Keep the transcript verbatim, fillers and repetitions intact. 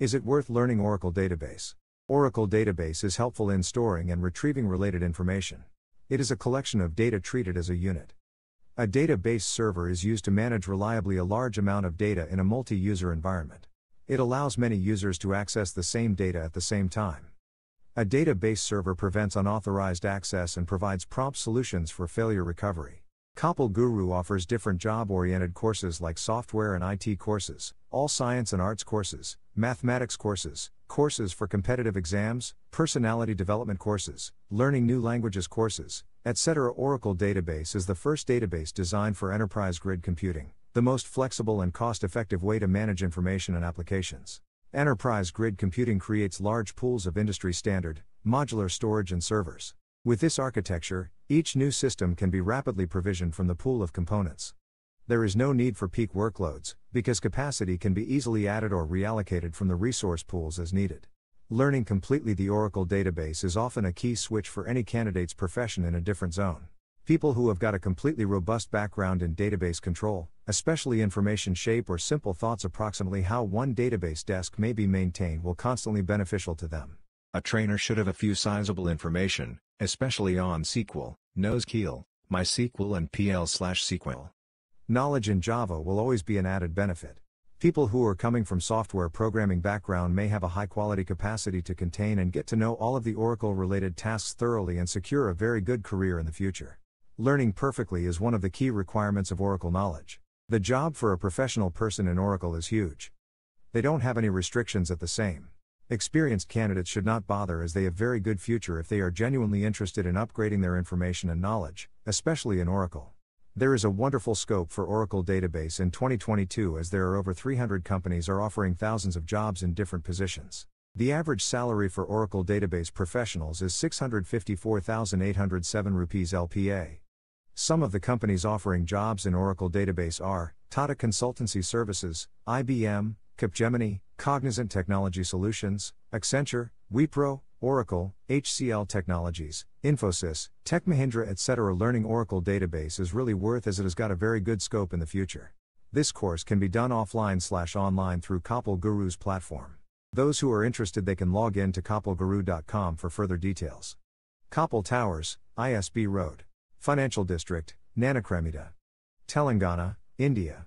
Is it worth learning Oracle Database? Oracle Database is helpful in storing and retrieving related information. It is a collection of data treated as a unit. A database server is used to manage reliably a large amount of data in a multi-user environment. It allows many users to access the same data at the same time. A database server prevents unauthorized access and provides prompt solutions for failure recovery. Kapil Guru offers different job-oriented courses like software and I T courses, all science and arts courses, mathematics courses, courses for competitive exams, personality development courses, learning new languages courses, et cetera. Oracle Database is the first database designed for enterprise grid computing, the most flexible and cost-effective way to manage information and applications. Enterprise grid computing creates large pools of industry-standard, modular storage and servers. With this architecture, each new system can be rapidly provisioned from the pool of components. There is no need for peak workloads, because capacity can be easily added or reallocated from the resource pools as needed. Learning completely the Oracle Database is often a key switch for any candidate's profession in a different zone. People who have got a completely robust background in database control, especially information shape or simple thoughts approximately how one database desk may be maintained, will constantly beneficial to them. A trainer should have a few sizable information, especially on S Q L, NoSQL, MySQL and P L slash S Q L. Knowledge in Java will always be an added benefit. People who are coming from software programming background may have a high-quality capacity to contain and get to know all of the Oracle-related tasks thoroughly and secure a very good career in the future. Learning perfectly is one of the key requirements of Oracle knowledge. The job for a professional person in Oracle is huge. They don't have any restrictions at the same. Experienced candidates should not bother, as they have very good future if they are genuinely interested in upgrading their information and knowledge, especially in Oracle. There is a wonderful scope for Oracle Database in twenty twenty-two, as there are over three hundred companies are offering thousands of jobs in different positions. The average salary for Oracle Database professionals is six hundred fifty-four thousand eight hundred seven rupees L P A. Some of the companies offering jobs in Oracle Database are Tata Consultancy Services, I B M, Capgemini, Cognizant Technology Solutions, Accenture, Wipro, Oracle, H C L Technologies, Infosys, Tech Mahindra, et cetera. Learning Oracle Database is really worth, as it has got a very good scope in the future. This course can be done offline slash online through Kapil Guru's platform. Those who are interested, they can log in to kapil guru dot com for further details. Kapil Towers, I S B Road, Financial District, Nanakramguda, Telangana, India.